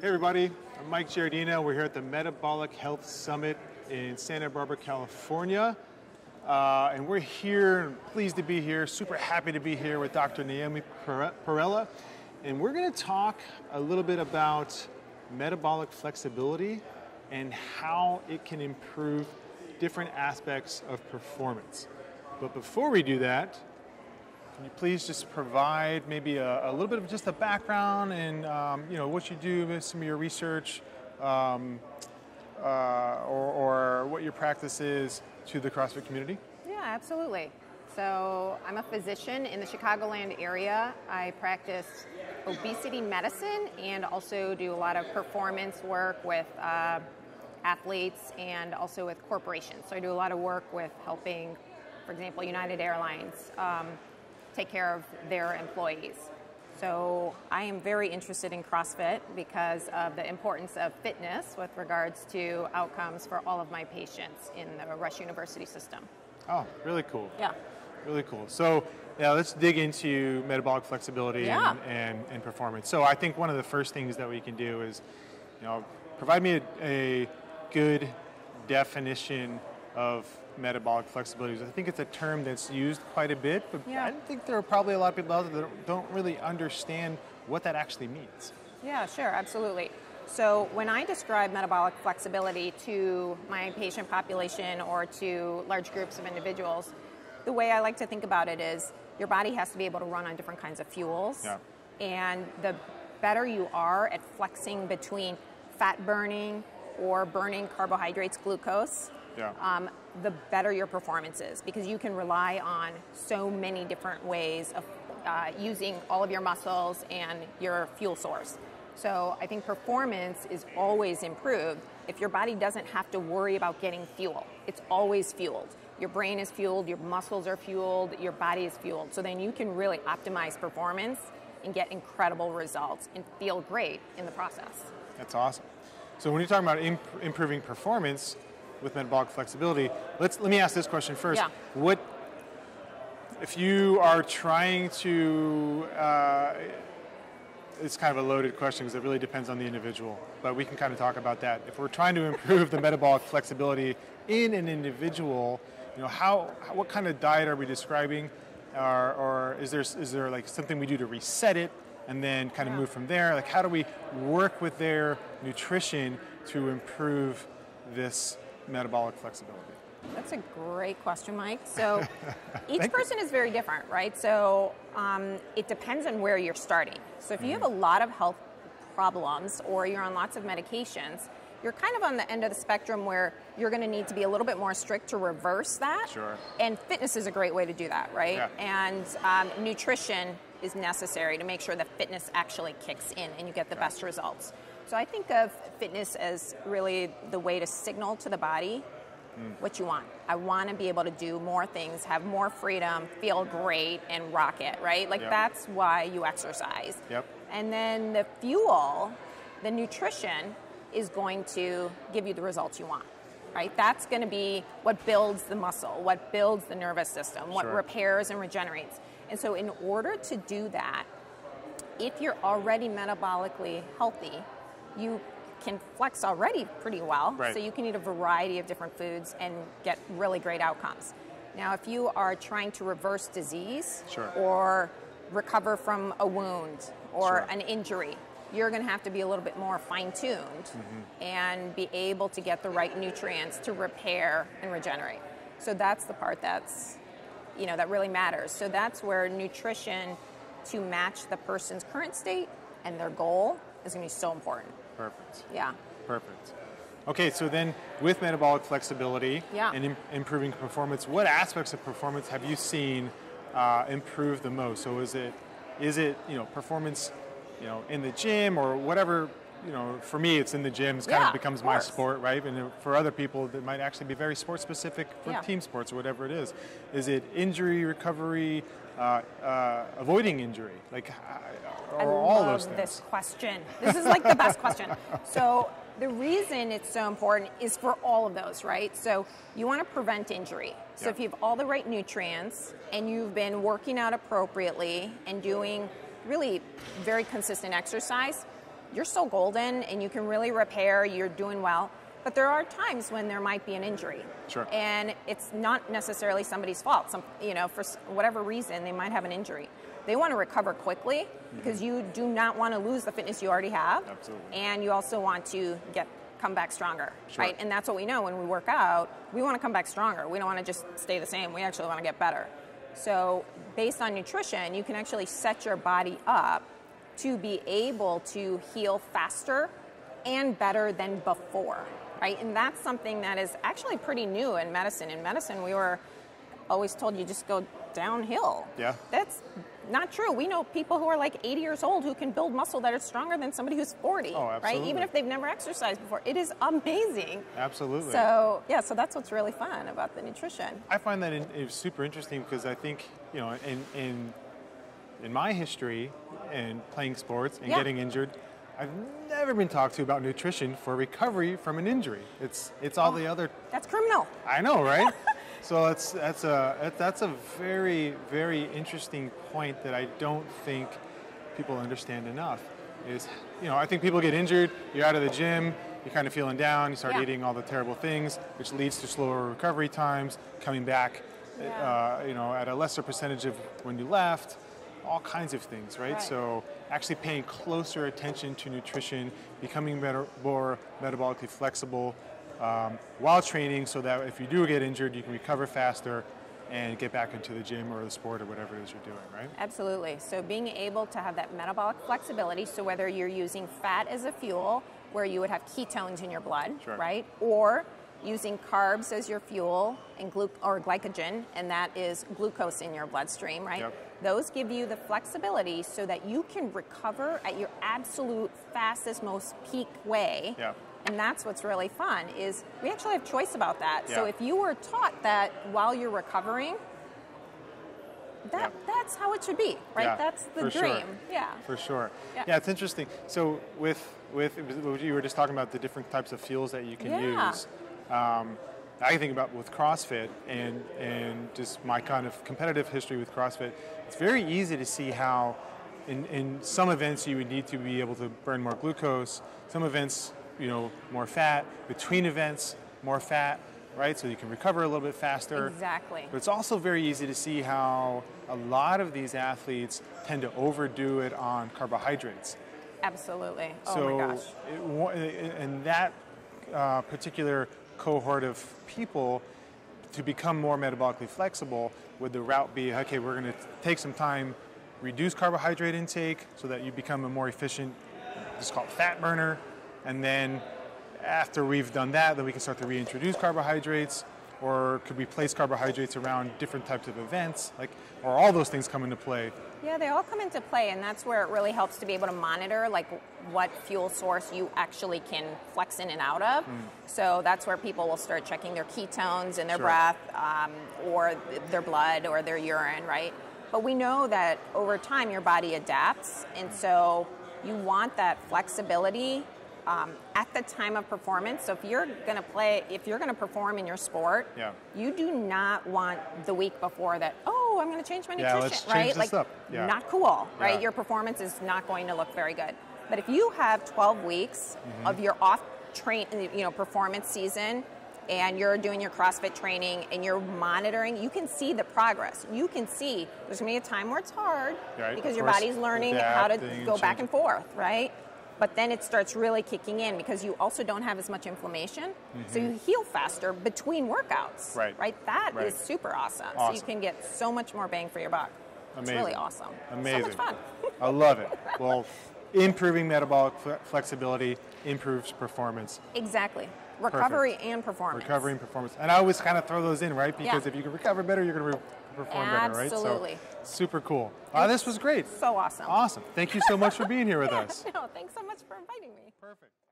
Hey everybody, I'm Mike Giardino. We're here at the Metabolic Health Summit in Santa Barbara, California. And we're here, pleased to be here, super happy to be here with Dr. Naomi Perrella. And we're gonna talk a little bit about metabolic flexibility and how it can improve different aspects of performance. But before we do that, can you please just provide maybe a little bit of just the background and you know, what you do, some of your research, or what your practice is to the CrossFit community? Yeah, absolutely. So I'm a physician in the Chicagoland area. I practice obesity medicine and also do a lot of performance work with athletes and also with corporations. So I do a lot of work with helping, for example, United Airlines take care of their employees. So I am very interested in CrossFit because of the importance of fitness with regards to outcomes for all of my patients in the Rush University system. Oh, really cool. Yeah. Really cool. So now let's dig into metabolic flexibility and performance. So I think one of the first things that we can do is, you know, provide me a good definition of metabolic flexibility. I think it's a term that's used quite a bit, but I think there are probably a lot of people out there that don't really understand what that actually means. Yeah, sure, absolutely. So when I describe metabolic flexibility to my patient population or to large groups of individuals, the way I like to think about it is your body has to be able to run on different kinds of fuels, and the better you are at flexing between fat burning or burning carbohydrates, glucose, the better your performance is, because you can rely on so many different ways of using all of your muscles and your fuel source. So I think performance is always improved if your body doesn't have to worry about getting fuel. It's always fueled. Your brain is fueled, your muscles are fueled, your body is fueled. So then you can really optimize performance and get incredible results and feel great in the process. That's awesome. So when you're talking about improving performance with metabolic flexibility, let me ask this question first. What if you are trying to, it's kind of a loaded question because it really depends on the individual, but we can kind of talk about that. If we're trying to improve the metabolic flexibility in an individual, you know, what kind of diet are we describing, or is there like something we do to reset it and then kind of move from there? Like, how do we work with their nutrition to improve this metabolic flexibility? That's a great question, Mike. So each person is very different, right? So it depends on where you're starting. So if you have a lot of health problems or you're on lots of medications, you're kind of on the end of the spectrum where you're going to need to be a little bit more strict to reverse that. Sure. And fitness is a great way to do that, right? And nutrition is necessary to make sure that fitness actually kicks in and you get the best results. So I think of fitness as really the way to signal to the body what you want. I want to be able to do more things, have more freedom, feel great, and rock it, right? Like that's why you exercise. And then the fuel, the nutrition, is going to give you the results you want, right? That's going to be what builds the muscle, what builds the nervous system, what repairs and regenerates. And so in order to do that, if you're already metabolically healthy, you can flex already pretty well, so you can eat a variety of different foods and get really great outcomes. Now, if you are trying to reverse disease or recover from a wound or an injury, you're going to have to be a little bit more fine-tuned and be able to get the right nutrients to repair and regenerate. So that's the part that's, you know, that really matters. So that's where nutrition to match the person's current state and their goal is going to be so important. Perfect. Yeah. Perfect. Okay, so then with metabolic flexibility and improving performance, what aspects of performance have you seen improve the most? So is it you know, performance, you know, in the gym or whatever? You know, for me, it's in the gym. It kind of becomes my sport, right? And for other people, that might actually be very sport-specific for team sports or whatever it is. Is it injury recovery, avoiding injury, like, or all those things? I love this question. This is like the best question. So the reason it's so important is for all of those, right? So you want to prevent injury. So if you have all the right nutrients and you've been working out appropriately and doing really very consistent exercise, you're still golden and you can really repair, you're doing well. But there are times when there might be an injury. Sure. And it's not necessarily somebody's fault. For whatever reason, they might have an injury. They want to recover quickly because you do not want to lose the fitness you already have. Absolutely. And you also want to come back stronger, sure. right? And that's what we know when we work out. We want to come back stronger. We don't want to just stay the same. We actually want to get better. So based on nutrition, you can actually set your body up to be able to heal faster and better than before. Right? And that's something that is actually pretty new in medicine. In medicine, we were always told you just go downhill. Yeah. That's not true. We know people who are like 80 years old who can build muscle that is stronger than somebody who's 40. Oh, absolutely. Right? Even if they've never exercised before. It is amazing. Absolutely. So, yeah, so that's what's really fun about the nutrition. I find that it's super interesting because I think, you know, in my history and playing sports and getting injured, I've never been talked to about nutrition for recovery from an injury. It's all the other. That's criminal. I know, right? So that's a very, very interesting point that I don't think people understand enough. Is, you know, I think people get injured. You're out of the gym. You're kind of feeling down. You start eating all the terrible things, which leads to slower recovery times, coming back, you know, at a lesser percentage of when you left. All kinds of things, right? So actually paying closer attention to nutrition, becoming better, more metabolically flexible while training so that if you do get injured, you can recover faster and get back into the gym or the sport or whatever it is you're doing, right? Absolutely. So being able to have that metabolic flexibility, so whether you're using fat as a fuel, where you would have ketones in your blood, right? Or using carbs as your fuel and glycogen, and that is glucose in your bloodstream, right? Yep. Those give you the flexibility so that you can recover at your absolute fastest, most peak way. Yep. And that's what's really fun, is we actually have choice about that. Yep. So if you were taught that while you're recovering, that's how it should be, right? Yeah, that's the dream. Sure. Yeah. For sure. Yeah. Yeah, it's interesting. So with you were just talking about the different types of fuels that you can use. I think about with CrossFit and just my kind of competitive history with CrossFit, it's very easy to see how in some events you would need to be able to burn more glucose, some events, you know, more fat, between events, more fat, right? So you can recover a little bit faster. Exactly. But it's also very easy to see how a lot of these athletes tend to overdo it on carbohydrates. Absolutely. Oh my gosh. So, and that particular cohort of people, to become more metabolically flexible, would the route be, okay, we're going to take some time, reduce carbohydrate intake so that you become a more efficient, it's called fat burner, and then after we've done that, then we can start to reintroduce carbohydrates, or could we place carbohydrates around different types of events, like, or all those things come into play? Yeah, they all come into play, and that's where it really helps to be able to monitor, like, what fuel source you actually can flex in and out of. So that's where people will start checking their ketones in their breath, or their blood, or their urine, right? But we know that over time your body adapts, and so you want that flexibility at the time of performance. So if you're going to play, if you're going to perform in your sport, you do not want the week before that, oh, I'm going to change my nutrition, let's right? Change like, this up. Yeah. Not cool, right? Yeah. Your performance is not going to look very good. But if you have 12 weeks of your performance season, and you're doing your CrossFit training and you're monitoring, you can see the progress. You can see there's going to be a time where it's hard because your body's learning how to go back and forth, right? But then it starts really kicking in because you also don't have as much inflammation, so you heal faster between workouts, right? That is super awesome. So you can get so much more bang for your buck. Amazing. It's really awesome. Amazing. So much fun. I love it. Well, improving metabolic flexibility improves performance. Exactly. Recovery and performance. Recovery and performance. And I always kind of throw those in, right? Because if you can recover better, you're going to perform better, right? Absolutely. So, super cool. This was great. So awesome. Awesome. Thank you so much for being here with us. No, thanks so much for inviting me. Perfect.